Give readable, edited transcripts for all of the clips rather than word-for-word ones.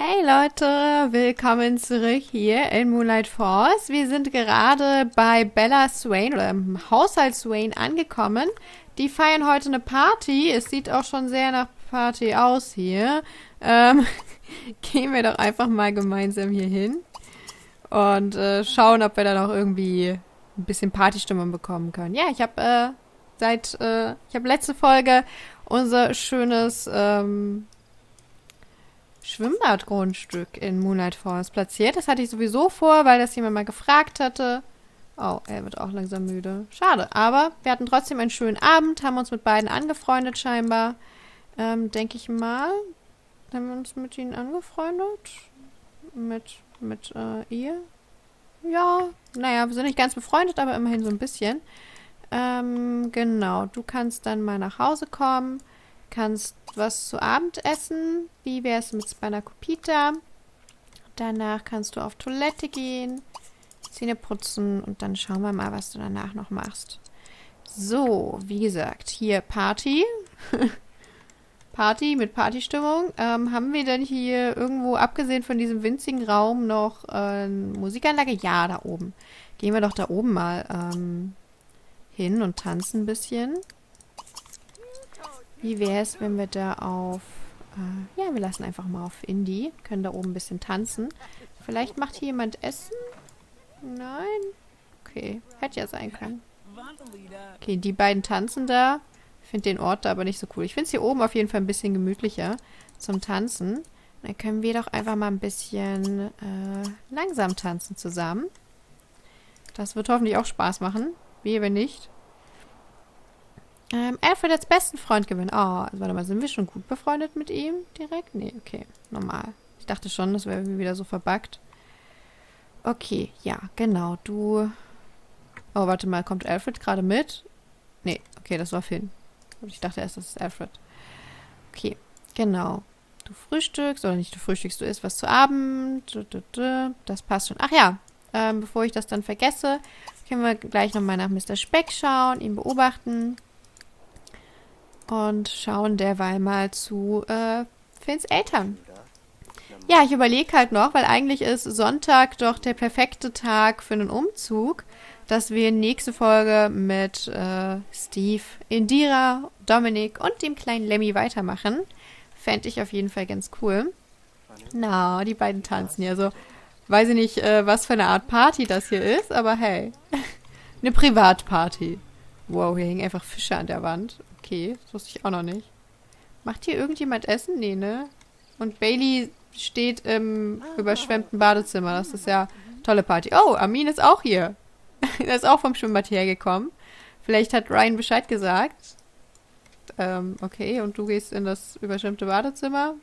Hey Leute, willkommen zurück hier in Moonlight Falls. Wir sind gerade bei Bella Swain oder im Haushalt Swain angekommen. Die feiern heute eine Party. Es sieht auch schon sehr nach Party aus hier. Gehen wir doch einfach mal gemeinsam hier hin und schauen, ob wir da noch irgendwie ein bisschen Partystimmung bekommen können. Ja, ich habe ich habe letzte Folge unser schönes Schwimmbadgrundstück in Moonlight Falls platziert. Das hatte ich sowieso vor, weil das jemand mal gefragt hatte. Oh, er wird auch langsam müde. Schade, aber wir hatten trotzdem einen schönen Abend, haben uns mit beiden angefreundet scheinbar. Denke ich mal. Haben wir uns mit ihnen angefreundet? Mit ihr? Ja, naja, wir sind nicht ganz befreundet, aber immerhin so ein bisschen. Genau, du kannst dann mal nach Hause kommen. Kannst was zu Abend essen. Wie wäre es mit Spana Cupita? Danach kannst du auf Toilette gehen, Zähne putzen und dann schauen wir mal, was du danach noch machst. So, wie gesagt, hier Party. Party mit Partystimmung. Haben wir denn hier irgendwo, abgesehen von diesem winzigen Raum, noch eine Musikanlage? Ja, da oben. Gehen wir doch da oben mal hin und tanzen ein bisschen. Wie wäre es, wenn wir da auf... ja, wir lassen einfach mal auf Indie. Können da oben ein bisschen tanzen. Vielleicht macht hier jemand Essen? Nein? Okay, hätte ja sein können. Okay, die beiden tanzen da. Ich finde den Ort da aber nicht so cool. Ich finde es hier oben auf jeden Fall ein bisschen gemütlicher zum Tanzen. Dann können wir doch einfach mal ein bisschen langsam tanzen zusammen. Das wird hoffentlich auch Spaß machen. Wehe, wenn nicht. Alfred als besten Freund gewinnen. Oh, warte mal, sind wir schon gut befreundet mit ihm direkt? Nee, okay, normal. Ich dachte schon, das wäre irgendwie wieder so verbuggt. Okay, ja, genau, du... Oh, warte mal, kommt Alfred gerade mit? Nee, okay, das war Finn. Ich dachte erst, das ist Alfred. Okay, genau. Du frühstückst, oder nicht du frühstückst, du isst was zu Abend. Das passt schon. Ach ja, bevor ich das dann vergesse, können wir gleich nochmal nach Mr. Speck schauen, ihn beobachten. Und schauen derweil mal zu Finns Eltern. Ja, ich überlege halt noch, weil eigentlich ist Sonntag doch der perfekte Tag für einen Umzug, dass wir nächste Folge mit Steve, Indira, Dominik und dem kleinen Lemmy weitermachen. Fände ich auf jeden Fall ganz cool. Na, die beiden tanzen ja so. Weiß ich nicht, was für eine Art Party das hier ist, aber hey. Eine Privatparty. Wow, hier hängen einfach Fische an der Wand. Okay, das wusste ich auch noch nicht. Macht hier irgendjemand Essen? Nee, ne? Und Bailey steht im überschwemmten Badezimmer. Das ist ja eine tolle Party. Oh, Armin ist auch hier. Er ist auch vom Schwimmbad hergekommen. Vielleicht hat Ryan Bescheid gesagt. Okay, und du gehst in das überschwemmte Badezimmer.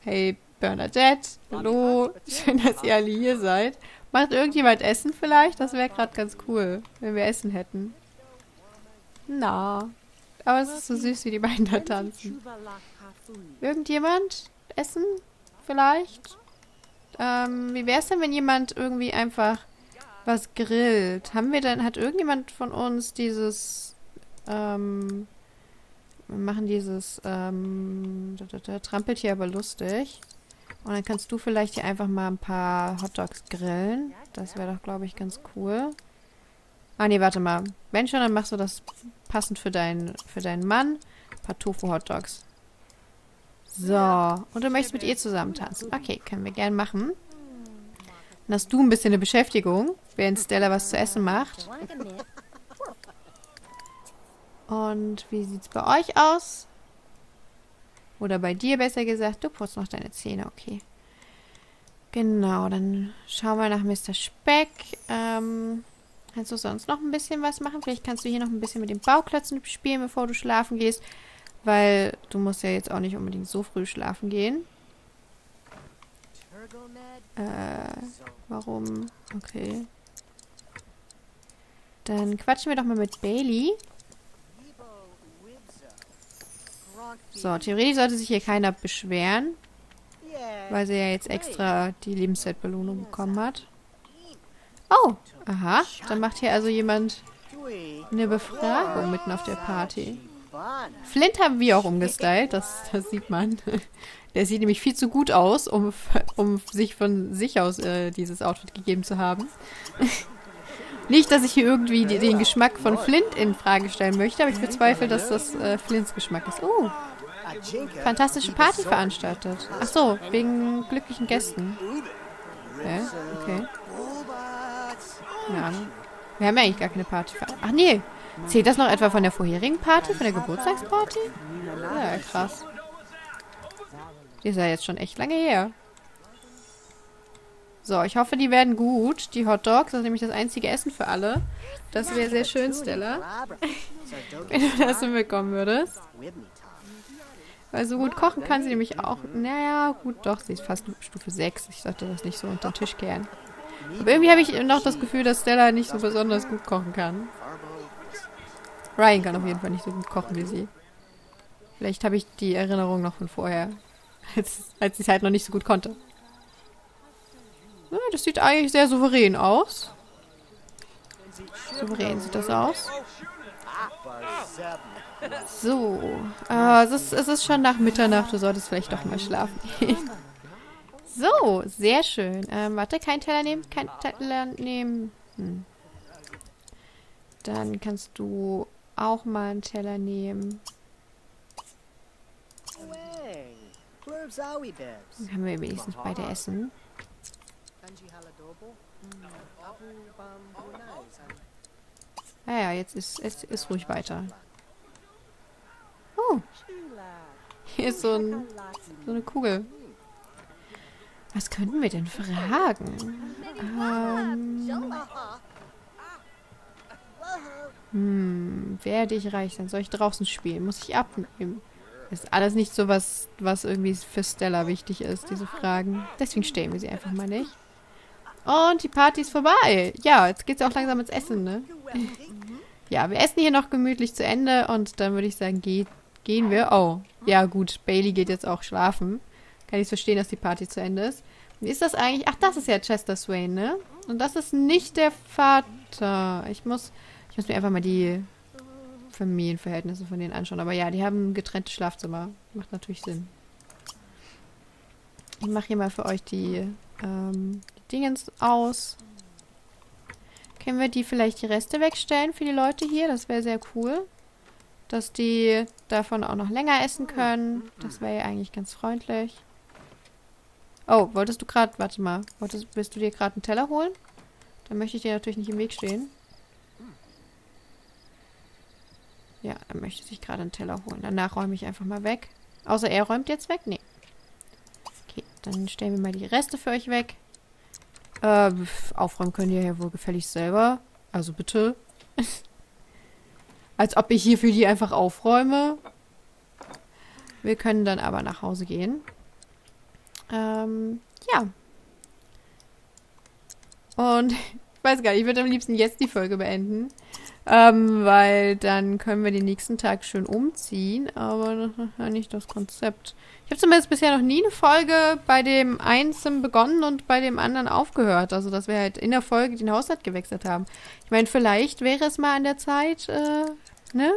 Hey, Bernadette. Hallo. Schön, dass ihr alle hier seid. Macht irgendjemand Essen vielleicht? Das wäre gerade ganz cool, wenn wir Essen hätten. Na, aber es ist so süß, wie die beiden da tanzen. Irgendjemand? Essen? Vielleicht? Wie wäre es denn, wenn jemand irgendwie einfach was grillt? Haben wir denn, hat irgendjemand von uns dieses, wir machen dieses, trampelt hier aber lustig. Und dann kannst du vielleicht hier einfach mal ein paar Hotdogs grillen. Das wäre doch, glaube ich, ganz cool. Ah, nee, warte mal. Wenn schon, dann machst du das passend für deinen Mann. Ein paar Tofu-Hotdogs. So. Und du möchtest mit ihr zusammen tanzen. Okay, können wir gern machen. Dann hast du ein bisschen eine Beschäftigung, während Stella was zu essen macht. Und wie sieht's bei euch aus? Oder bei dir besser gesagt. Du putzt noch deine Zähne, okay. Genau, dann schauen wir nach Mr. Speck. Kannst du sonst noch ein bisschen was machen? Vielleicht kannst du hier noch ein bisschen mit den Bauklötzen spielen, bevor du schlafen gehst. Weil du musst ja jetzt auch nicht unbedingt so früh schlafen gehen. Warum? Okay. Dann quatschen wir doch mal mit Bailey. So, theoretisch sollte sich hier keiner beschweren. Weil sie ja jetzt extra die Lebenszeitbelohnung bekommen hat. Oh, aha. Dann macht hier also jemand eine Befragung mitten auf der Party. Flint haben wir auch umgestylt, das sieht man. Der sieht nämlich viel zu gut aus, um sich von sich aus dieses Outfit gegeben zu haben. Nicht, dass ich hier irgendwie den Geschmack von Flint in Frage stellen möchte, aber ich bezweifle, dass das Flints Geschmack ist. Oh, fantastische Party veranstaltet. Ach so, wegen glücklichen Gästen. Ja, okay. Keine Ahnung. Wir haben ja eigentlich gar keine Party veranstaltet. Ach nee, zählt das noch etwa von der vorherigen Party, von der Geburtstagsparty? Ja, krass. Die ist ja jetzt schon echt lange her. So, ich hoffe, die werden gut. Die Hot Dogs, das ist nämlich das einzige Essen für alle. Das wäre sehr schön, Stella. Wenn du das hinbekommen würdest. Weil so gut kochen kann sie nämlich auch... Naja, gut, doch, sie ist fast Stufe 6. Ich sollte das nicht so unter den Tisch kehren. Aber irgendwie habe ich noch das Gefühl, dass Stella nicht so besonders gut kochen kann. Ryan kann auf jeden Fall nicht so gut kochen wie sie. Vielleicht habe ich die Erinnerung noch von vorher. Als sie es halt noch nicht so gut konnte. Ja, das sieht eigentlich sehr souverän aus. Souverän sieht das aus. So. Es ist schon nach Mitternacht. Du solltest vielleicht doch mal schlafen gehen. So, sehr schön. Warte, keinen Teller nehmen. Keinen Teller nehmen. Dann kannst du auch mal einen Teller nehmen. Dann können wir wenigstens beide essen. Naja, jetzt ist ruhig weiter. Oh. Hier ist so eine Kugel. Was könnten wir denn fragen? Werde ich reich sein? Soll ich draußen spielen? Muss ich abnehmen? Das ist alles nicht so was irgendwie für Stella wichtig ist, diese Fragen. Deswegen stellen wir sie einfach mal nicht. Und die Party ist vorbei. Ja, jetzt geht's auch langsam ins Essen, ne? Ja, wir essen hier noch gemütlich zu Ende und dann würde ich sagen, gehen wir. Oh, ja gut, Bailey geht jetzt auch schlafen. Kann ich verstehen, dass die Party zu Ende ist. Wie ist das eigentlich? Ach, das ist ja Chester Swain, ne? Und das ist nicht der Vater. Ich muss mir einfach mal die Familienverhältnisse von denen anschauen. Aber ja, die haben getrennte Schlafzimmer. Macht natürlich Sinn. Ich mache hier mal für euch die Dingens aus. Können wir vielleicht die Reste wegstellen für die Leute hier? Das wäre sehr cool. Dass die davon auch noch länger essen können. Das wäre ja eigentlich ganz freundlich. Oh, wolltest du gerade... Warte mal. Willst du dir gerade einen Teller holen? Dann möchte ich dir natürlich nicht im Weg stehen. Ja, er möchte sich gerade einen Teller holen. Danach räume ich einfach mal weg. Außer er räumt jetzt weg? Nee. Okay, dann stellen wir mal die Reste für euch weg. Aufräumen könnt ihr ja wohl gefällig selber. Also bitte. Als ob ich hier für die einfach aufräume. Wir können dann aber nach Hause gehen. Ja. Und ich weiß gar nicht, ich würde am liebsten jetzt die Folge beenden. Weil dann können wir den nächsten Tag schön umziehen, aber das ist ja nicht das Konzept. Ich habe zumindest bisher noch nie eine Folge bei dem einen begonnen und bei dem anderen aufgehört. Also, dass wir halt in der Folge den Haushalt gewechselt haben. Ich meine, vielleicht wäre es mal an der Zeit, ne?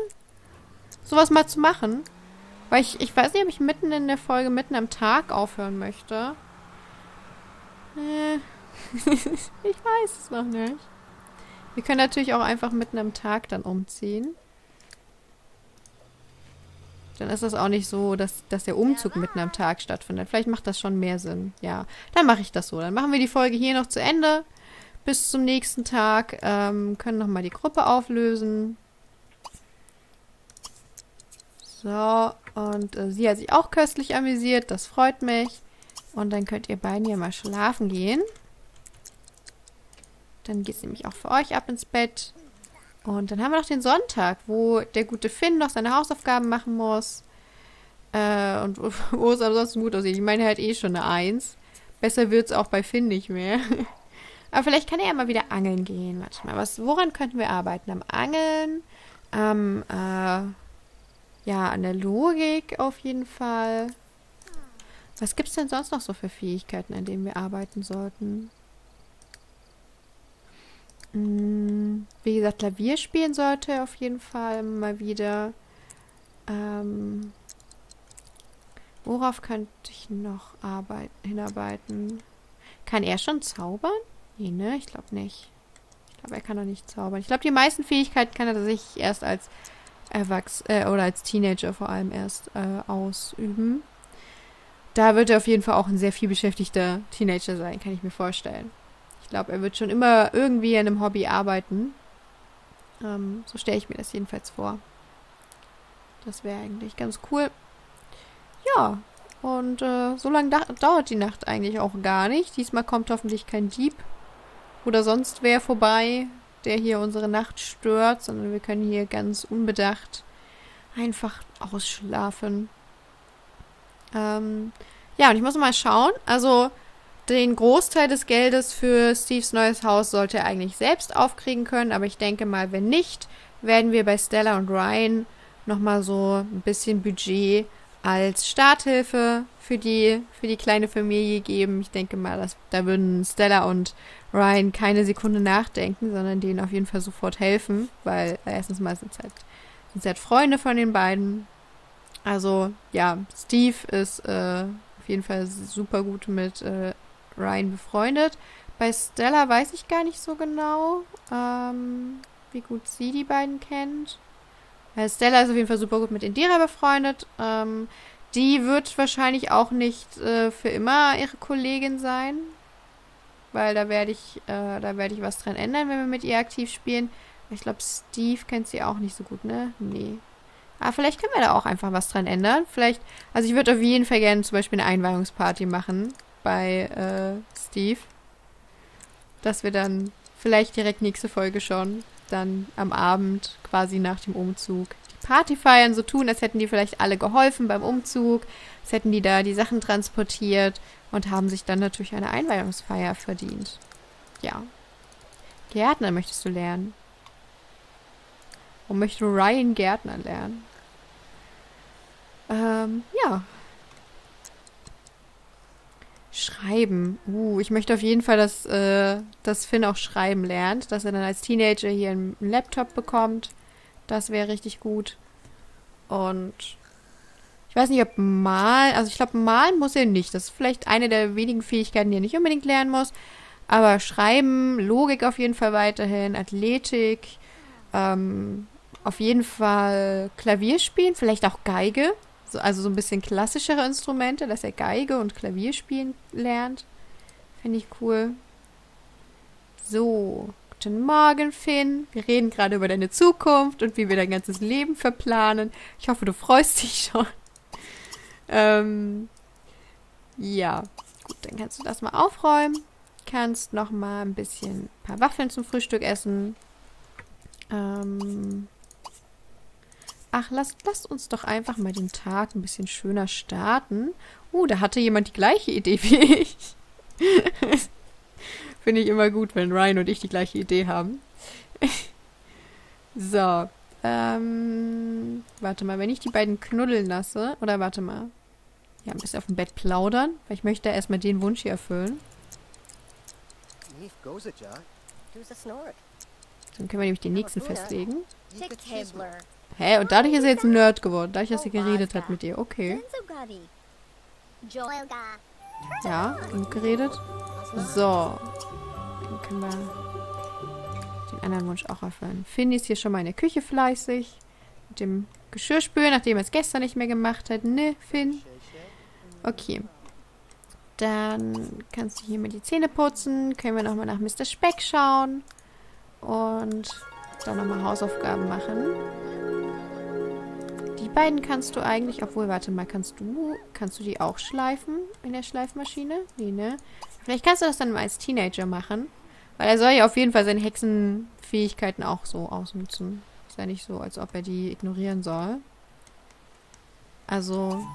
Sowas mal zu machen. Weil ich weiß nicht, ob ich mitten in der Folge, mitten am Tag aufhören möchte. Ich weiß es noch nicht. Wir können natürlich auch einfach mitten am Tag dann umziehen. Dann ist das auch nicht so, dass der Umzug mitten am Tag stattfindet. Vielleicht macht das schon mehr Sinn. Ja, dann mache ich das so. Dann machen wir die Folge hier noch zu Ende. Bis zum nächsten Tag. Können nochmal die Gruppe auflösen. So, und sie hat sich auch köstlich amüsiert. Das freut mich. Und dann könnt ihr beiden hier mal schlafen gehen. Dann geht es nämlich auch für euch ab ins Bett. Und dann haben wir noch den Sonntag, wo der gute Finn noch seine Hausaufgaben machen muss. Und wo es ansonsten gut aussieht. Ich meine, er hat eh schon eine 1. Besser wird es auch bei Finn nicht mehr. Aber vielleicht kann er ja mal wieder angeln gehen. Warte mal, woran könnten wir arbeiten? Am Angeln? An der Logik auf jeden Fall. Was gibt es denn sonst noch so für Fähigkeiten, an denen wir arbeiten sollten? Wie gesagt, Klavier spielen sollte er auf jeden Fall mal wieder. Worauf könnte ich noch hinarbeiten? Kann er schon zaubern? Nee, ne? Ich glaube nicht. Ich glaube, er kann noch nicht zaubern. Ich glaube, die meisten Fähigkeiten kann er tatsächlich erst als Erwachsener oder als Teenager vor allem erst ausüben. Da wird er auf jeden Fall auch ein sehr viel beschäftigter Teenager sein, kann ich mir vorstellen. Ich glaube, er wird schon immer irgendwie an einem Hobby arbeiten. So stelle ich mir das jedenfalls vor. Das wäre eigentlich ganz cool. Ja, und so lange dauert die Nacht eigentlich auch gar nicht. Diesmal kommt hoffentlich kein Dieb oder sonst wer vorbei, der hier unsere Nacht stört, sondern wir können hier ganz unbedacht einfach ausschlafen. Ja, und ich muss mal schauen. Also den Großteil des Geldes für Steves neues Haus sollte er eigentlich selbst aufkriegen können, aber ich denke mal, wenn nicht, werden wir bei Stella und Ryan nochmal so ein bisschen Budget als Starthilfe für die kleine Familie geben. Ich denke mal, da würden Stella und Ryan keine Sekunde nachdenken, sondern denen auf jeden Fall sofort helfen, weil erstens mal sind es halt Freunde von den beiden. Also, ja, Steve ist auf jeden Fall super gut mit Ryan befreundet. Bei Stella weiß ich gar nicht so genau, wie gut sie die beiden kennt. Stella ist auf jeden Fall super gut mit Indira befreundet. Die wird wahrscheinlich auch nicht für immer ihre Kollegin sein. Weil da werde ich was dran ändern, wenn wir mit ihr aktiv spielen. Ich glaube, Steve kennt sie auch nicht so gut, ne? Nee. Aber vielleicht können wir da auch einfach was dran ändern. Vielleicht, also ich würde auf jeden Fall gerne zum Beispiel eine Einweihungsparty machen bei Steve. Dass wir dann vielleicht direkt nächste Folge schon dann am Abend, quasi nach dem Umzug, die Party feiern, so tun, als hätten die vielleicht alle geholfen beim Umzug, als hätten die da die Sachen transportiert und haben sich dann natürlich eine Einweihungsfeier verdient. Ja. Gärtner möchtest du lernen. Und möchte Ryan Gärtner lernen. Ja. Schreiben. Ich möchte auf jeden Fall, dass Finn auch schreiben lernt. Dass er dann als Teenager hier einen Laptop bekommt. Das wäre richtig gut. Und ich weiß nicht, ob malen... Also ich glaube, malen muss er nicht. Das ist vielleicht eine der wenigen Fähigkeiten, die er nicht unbedingt lernen muss. Aber schreiben, Logik auf jeden Fall weiterhin, Athletik, auf jeden Fall Klavier spielen, vielleicht auch Geige. Also so ein bisschen klassischere Instrumente, dass er Geige und Klavier spielen lernt. Finde ich cool. So, guten Morgen, Finn. Wir reden gerade über deine Zukunft und wie wir dein ganzes Leben verplanen. Ich hoffe, du freust dich schon. Ja, gut, dann kannst du das mal aufräumen. Kannst noch mal ein paar Waffeln zum Frühstück essen. Ach, lasst uns doch einfach mal den Tag ein bisschen schöner starten. Da hatte jemand die gleiche Idee wie ich. Finde ich immer gut, wenn Ryan und ich die gleiche Idee haben. So. Warte mal, wenn ich die beiden knuddeln lasse. Oder warte mal. Ja, ein bisschen auf dem Bett plaudern. Weil ich möchte erstmal den Wunsch hier erfüllen. Dann können wir nämlich den nächsten festlegen. Hä, und dadurch ist er jetzt ein Nerd geworden. Dadurch, dass er geredet hat mit ihr. Okay. Ja, genug geredet. So. Dann können wir den anderen Wunsch auch erfüllen. Finn ist hier schon mal in der Küche fleißig. Mit dem Geschirrspülen, nachdem er es gestern nicht mehr gemacht hat. Ne, Finn? Okay. Dann kannst du hier mal die Zähne putzen. Können wir nochmal nach Mr. Speck schauen. Und dann nochmal Hausaufgaben machen. Die beiden kannst du eigentlich... Obwohl, warte mal, kannst du die auch schleifen? In der Schleifmaschine? Nee, ne? Vielleicht kannst du das dann mal als Teenager machen. Weil er soll ja auf jeden Fall seine Hexenfähigkeiten auch so ausnutzen. Ist ja nicht so, als ob er die ignorieren soll. Also,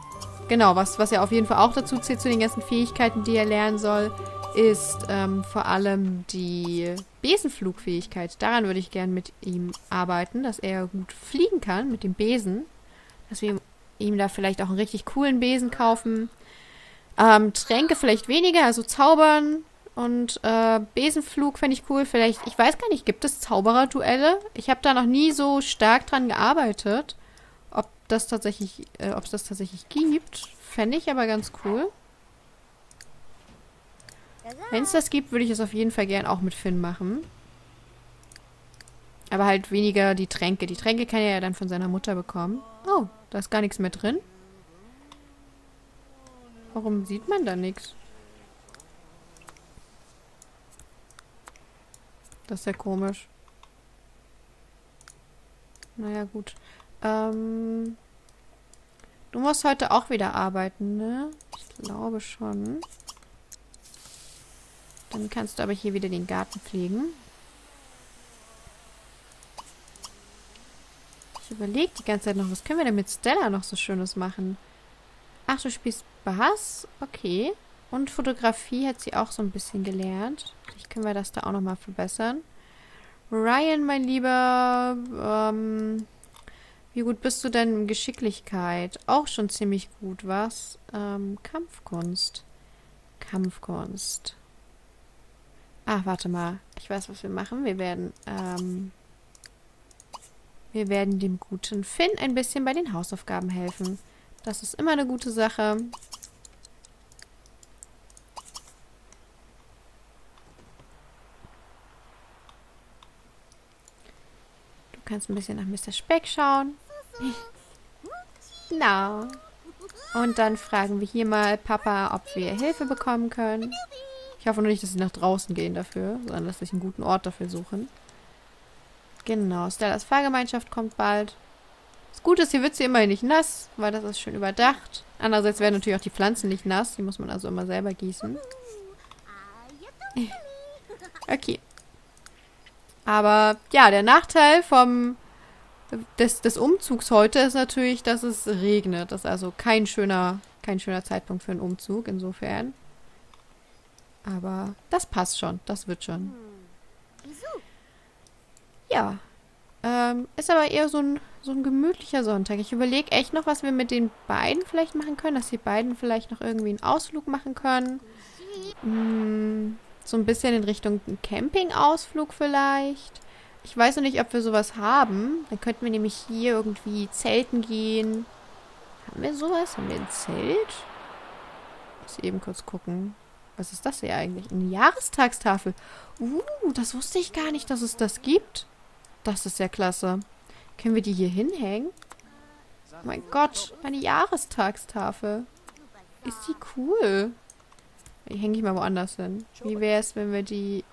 genau, was ja auf jeden Fall auch dazu zählt, zu den ganzen Fähigkeiten, die er lernen soll, ist vor allem die Besenflugfähigkeit. Daran würde ich gern mit ihm arbeiten, dass er gut fliegen kann mit dem Besen. Dass wir ihm da vielleicht auch einen richtig coolen Besen kaufen. Tränke vielleicht weniger, also Zaubern und Besenflug fände ich cool. Vielleicht, ich weiß gar nicht, gibt es Zaubererduelle? Ich habe da noch nie so stark dran gearbeitet, ob ob es das tatsächlich gibt. Fände ich aber ganz cool. Wenn es das gibt, würde ich es auf jeden Fall gern auch mit Finn machen. Aber halt weniger die Tränke. Die Tränke kann er ja dann von seiner Mutter bekommen. Oh, da ist gar nichts mehr drin. Warum sieht man da nichts? Das ist ja komisch. Naja, gut. Du musst heute auch wieder arbeiten, ne? Ich glaube schon. Dann kannst du aber hier wieder den Garten pflegen. Ich überlege die ganze Zeit noch, was können wir denn mit Stella noch so Schönes machen? Ach, du spielst Bass? Okay. Und Fotografie hat sie auch so ein bisschen gelernt. Vielleicht können wir das da auch nochmal verbessern. Ryan, mein Lieber, wie gut bist du denn in Geschicklichkeit? Auch schon ziemlich gut, was? Kampfkunst. Kampfkunst. Ach, warte mal. Ich weiß, was wir machen. Wir werden dem guten Finn ein bisschen bei den Hausaufgaben helfen. Das ist immer eine gute Sache. Du kannst ein bisschen nach Mr. Speck schauen. Genau. Und dann fragen wir hier mal Papa, ob wir Hilfe bekommen können. Ich hoffe nur nicht, dass sie nach draußen gehen dafür, sondern dass sie einen guten Ort dafür suchen. Genau, Stellas Fahrgemeinschaft kommt bald. Das Gute ist, hier wird sie immerhin nicht nass, weil das ist schön überdacht. Andererseits werden natürlich auch die Pflanzen nicht nass. Die muss man also immer selber gießen. Okay. Aber ja, der Nachteil des Umzugs heute ist natürlich, dass es regnet. Das ist also kein schöner Zeitpunkt für einen Umzug insofern. Aber das passt schon. Das wird schon. Ja. Ist aber eher so ein gemütlicher Sonntag. Ich überlege echt noch, was wir mit den beiden vielleicht machen können. Dass die beiden vielleicht noch irgendwie einen Ausflug machen können. So ein bisschen in Richtung Campingausflug vielleicht. Ich weiß noch nicht, ob wir sowas haben. Dann könnten wir nämlich hier irgendwie zelten gehen. Haben wir sowas? Haben wir ein Zelt? Muss eben kurz gucken. Was ist das hier eigentlich? Eine Jahrestagstafel. Das wusste ich gar nicht, dass es das gibt. Das ist ja klasse. Können wir die hier hinhängen? Oh mein Gott, eine Jahrestagstafel. Ist die cool. Die hänge ich mal woanders hin. Wie wäre es, wenn wir die...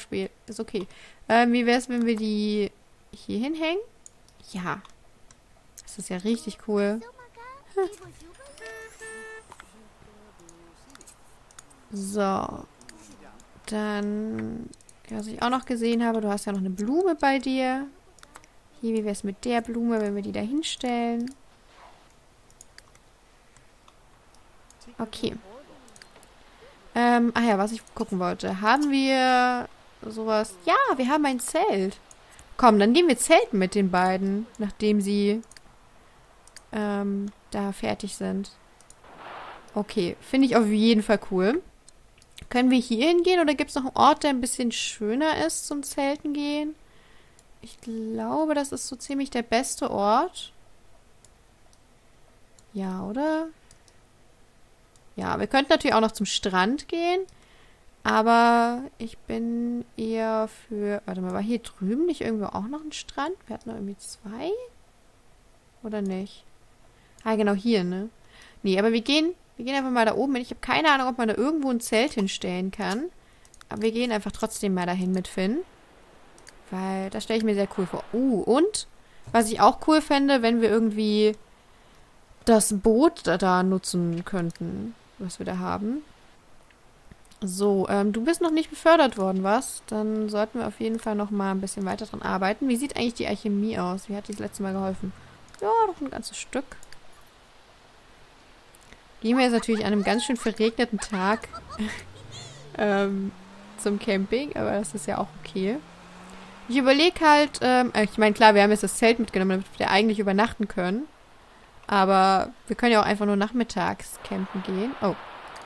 Spiel. Ist okay. Wie wäre es, wenn wir die hier hinhängen? Ja. Das ist ja richtig cool. So. Dann... Was ich auch noch gesehen habe, du hast ja noch eine Blume bei dir. Hier, wie wäre es mit der Blume, wenn wir die da hinstellen? Okay. Was ich gucken wollte. Haben wir sowas? Ja, wir haben ein Zelt. Komm, dann gehen wir zelten mit den beiden, nachdem sie da fertig sind. Okay, finde ich auf jeden Fall cool. Können wir hier hingehen oder gibt es noch einen Ort, der ein bisschen schöner ist zum Zelten gehen? Ich glaube, das ist so ziemlich der beste Ort. Ja, oder? Ja, wir könnten natürlich auch noch zum Strand gehen. Aber ich bin eher für... Warte mal, war hier drüben nicht irgendwo auch noch ein Strand? Wir hatten noch irgendwie zwei? Oder nicht? Ah, genau, hier, ne? Nee, aber wir gehen einfach mal da oben hin. Ich habe keine Ahnung, ob man da irgendwo ein Zelt hinstellen kann. Aber wir gehen einfach trotzdem mal dahin mit Finn. Weil das stelle ich mir sehr cool vor. Und was ich auch cool fände, wenn wir irgendwie das Boot da nutzen könnten, was wir da haben. So, du bist noch nicht befördert worden, was? Dann sollten wir auf jeden Fall noch mal ein bisschen weiter dran arbeiten. Wie sieht eigentlich die Alchemie aus? Wie hat die das letzte Mal geholfen? Ja, doch ein ganzes Stück. Gehen wir jetzt natürlich an einem ganz schön verregneten Tag zum Camping, aber das ist ja auch okay. Ich überlege halt, ich meine, klar, wir haben jetzt das Zelt mitgenommen, damit wir eigentlich übernachten können, aber wir können ja auch einfach nur nachmittags campen gehen. Oh,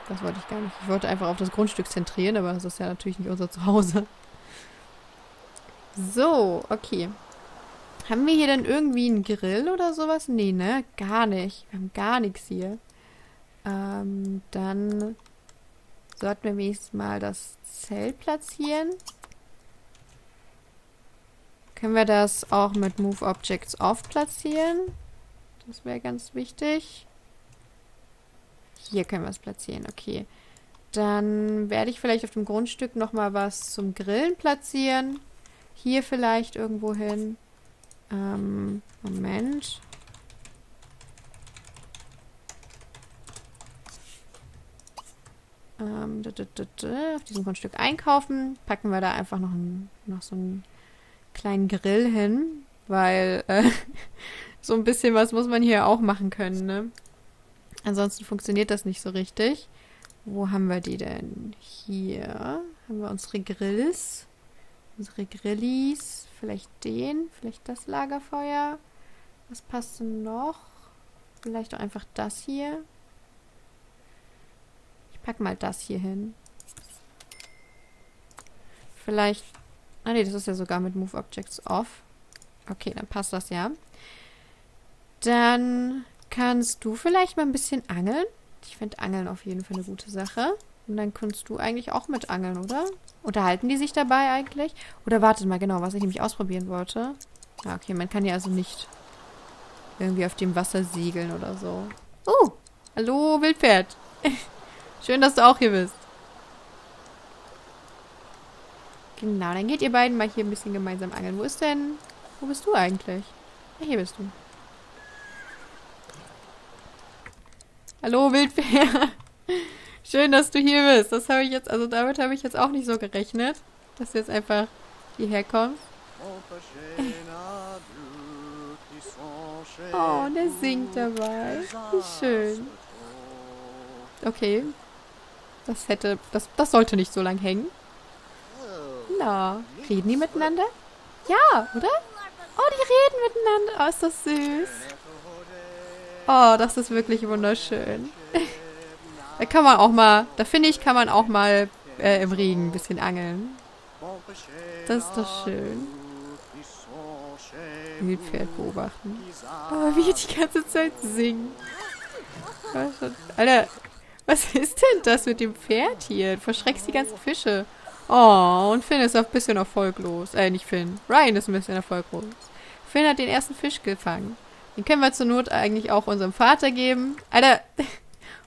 das wollte ich gar nicht. Ich wollte einfach auf das Grundstück zentrieren, aber das ist ja natürlich nicht unser Zuhause. So, okay. Haben wir hier denn irgendwie einen Grill oder sowas? Nee, ne? Gar nicht. Wir haben gar nichts hier. Dann sollten wir wenigstens mal das Zelt platzieren. Können wir das auch mit Move Objects Off platzieren? Das wäre ganz wichtig. Hier können wir es platzieren, okay. Dann werde ich vielleicht auf dem Grundstück nochmal was zum Grillen platzieren. Hier vielleicht irgendwo hin. Moment. Auf diesem Grundstück einkaufen. Packen wir da einfach noch so einen kleinen Grill hin. Weil so ein bisschen was muss man hier auch machen können, ne? Ansonsten funktioniert das nicht so richtig. Wo haben wir die denn? Hier haben wir unsere Grills. Unsere Grillis. Vielleicht den. Vielleicht das Lagerfeuer. Was passt denn noch? Vielleicht auch einfach das hier. Ich pack mal das hier hin. Vielleicht... Ah ne, das ist ja sogar mit Move Objects Off. Okay, dann passt das ja. Dann kannst du vielleicht mal ein bisschen angeln. Ich finde Angeln auf jeden Fall eine gute Sache. Und dann kannst du eigentlich auch mit angeln, oder? Unterhalten die sich dabei eigentlich? Oder wartet mal, genau, was ich nämlich ausprobieren wollte. Ja, okay, man kann ja also nicht irgendwie auf dem Wasser segeln oder so. Oh, hallo Wildpferd. Schön, dass du auch hier bist. Genau, dann geht ihr beiden mal hier ein bisschen gemeinsam angeln. Wo ist denn... Wo bist du eigentlich? Ja, hier bist du. Hallo Wildpferd. Schön, dass du hier bist. Das habe ich jetzt, also damit habe ich jetzt auch nicht so gerechnet, dass du jetzt einfach hierher kommst. Oh, der singt dabei. Wie schön. Okay. Das sollte nicht so lang hängen. Na, reden die miteinander? Ja, oder? Oh, die reden miteinander. Oh, ist das süß. Oh, das ist wirklich wunderschön. Da kann man auch mal, da finde ich, kann man auch mal im Regen ein bisschen angeln. Das ist doch schön. Wildpferd beobachten. Oh, wie die ganze Zeit singen. Alter, was ist denn das mit dem Pferd hier? Du verschreckst die ganzen Fische. Oh, und Finn ist ein bisschen erfolglos. Nicht Finn. Ryan ist ein bisschen erfolglos. Finn hat den ersten Fisch gefangen. Den können wir zur Not eigentlich auch unserem Vater geben. Alter,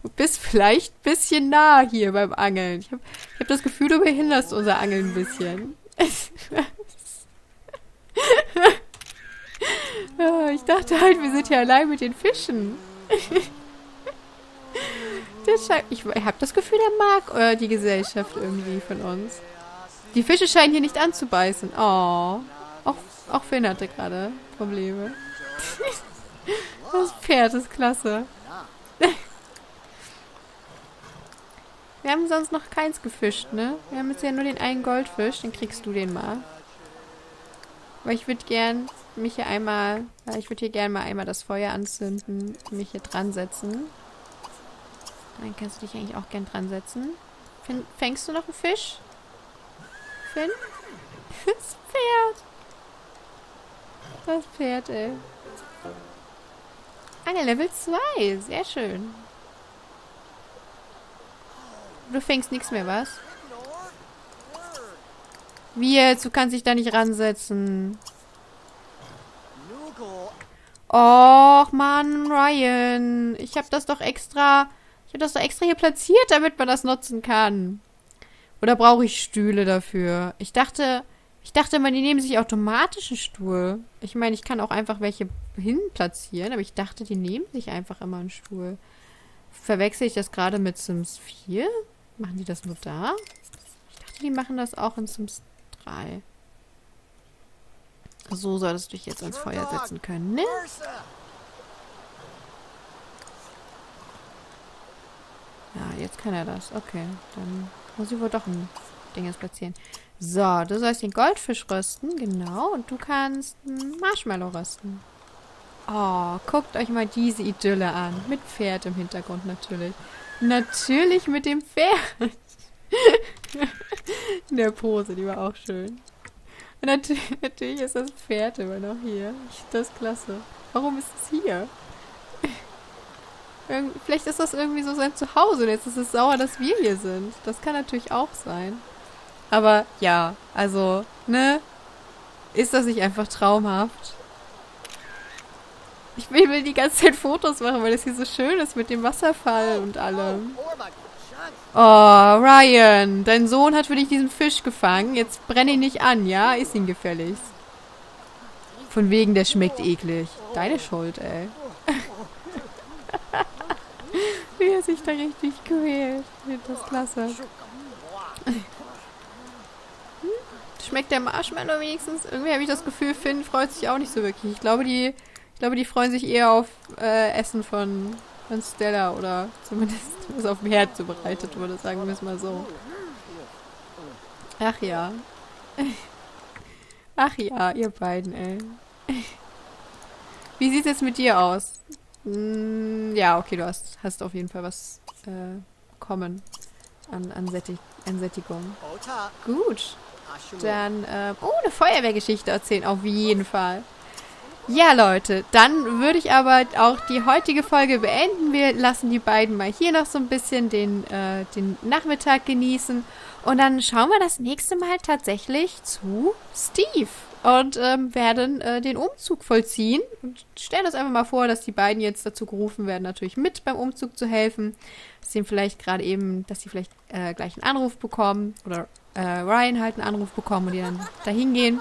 du bist vielleicht ein bisschen nah hier beim Angeln. Ich hab das Gefühl, du behinderst unser Angeln ein bisschen. Ich dachte halt, wir sind hier allein mit den Fischen. Ich habe das Gefühl, der mag die Gesellschaft irgendwie von uns. Die Fische scheinen hier nicht anzubeißen. Oh, auch Finn hatte gerade Probleme. Das Pferd ist klasse. Wir haben sonst noch keins gefischt, ne? Wir haben jetzt ja nur den einen Goldfisch, dann kriegst du den mal. Aber ich würde gern mich hier einmal, ich würde hier gerne mal einmal das Feuer anzünden und mich hier dran setzen. Dann kannst du dich eigentlich auch gern dran setzen. Fängst du noch einen Fisch? Finn? Das Pferd. Das Pferd, ey. Angel Level 2. Sehr schön. Du fängst nichts mehr, was? Wie jetzt? Du kannst dich da nicht ransetzen. Och, Mann, Ryan. Ich habe das doch extra hier platziert, damit man das nutzen kann. Oder brauche ich Stühle dafür? Ich dachte immer, die nehmen sich automatisch einen Stuhl. Ich meine, ich kann auch einfach welche hin platzieren, aber ich dachte, die nehmen sich einfach immer einen Stuhl. Verwechsel ich das gerade mit Sims 4? Machen die das nur da? Ich dachte, die machen das auch in Sims 3. So solltest du dich jetzt ans Feuer setzen können, ne? Ja, jetzt kann er das. Okay, dann muss ich wohl doch ein Ding jetzt platzieren. So, du sollst den Goldfisch rösten, genau. Und du kannst einen Marshmallow rösten. Oh, guckt euch mal diese Idylle an. Mit Pferd im Hintergrund natürlich. Natürlich mit dem Pferd. In der Pose, die war auch schön. Natürlich ist das Pferd immer noch hier. Das ist klasse. Warum ist es hier? Vielleicht ist das irgendwie so sein Zuhause und jetzt ist es sauer, dass wir hier sind. Das kann natürlich auch sein. Aber ja, also, ne? Ist das nicht einfach traumhaft? Ich will die ganze Zeit Fotos machen, weil es hier so schön ist mit dem Wasserfall und allem. Oh, Ryan, dein Sohn hat für dich diesen Fisch gefangen. Jetzt brenne ihn nicht an, ja? Ist ihn gefälligst. Von wegen, der schmeckt eklig. Deine Schuld, ey. Wie er sich da richtig quält. Das ist klasse. Schmeckt der Marshmallow wenigstens? Irgendwie habe ich das Gefühl, Finn freut sich auch nicht so wirklich. Ich glaube, die freuen sich eher auf Essen von Stella oder zumindest was auf dem Herd zubereitet wurde, sagen wir es mal so. Ach ja. Ach ja, ihr beiden, ey. Wie sieht es jetzt mit dir aus? Ja, okay, du hast auf jeden Fall was bekommen an Sättigung. Gut. Dann, eine Feuerwehrgeschichte erzählen, auf jeden Fall. Ja, Leute, dann würde ich aber auch die heutige Folge beenden. Wir lassen die beiden mal hier noch so ein bisschen den Nachmittag genießen. Und dann schauen wir das nächste Mal tatsächlich zu Steve und werden den Umzug vollziehen. Stellen uns einfach mal vor, dass die beiden jetzt dazu gerufen werden, natürlich mit beim Umzug zu helfen. Dass sie vielleicht gleich einen Anruf bekommen oder Ryan halt einen Anruf bekommen und die dann dahin gehen.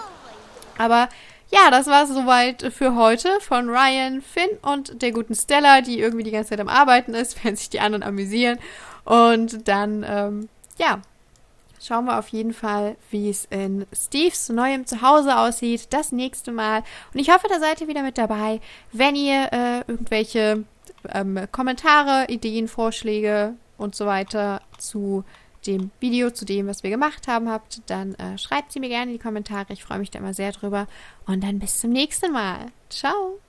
Aber ja, das war es soweit für heute von Ryan, Finn und der guten Stella, die irgendwie die ganze Zeit am Arbeiten ist, während sich die anderen amüsieren. Und dann, ja, schauen wir auf jeden Fall, wie es in Steves neuem Zuhause aussieht, das nächste Mal. Und ich hoffe, da seid ihr wieder mit dabei. Wenn ihr irgendwelche Kommentare, Ideen, Vorschläge und so weiter zu dem Video, zu dem, was wir gemacht haben, habt, dann schreibt sie mir gerne in die Kommentare. Ich freue mich da immer sehr drüber. Und dann bis zum nächsten Mal. Ciao!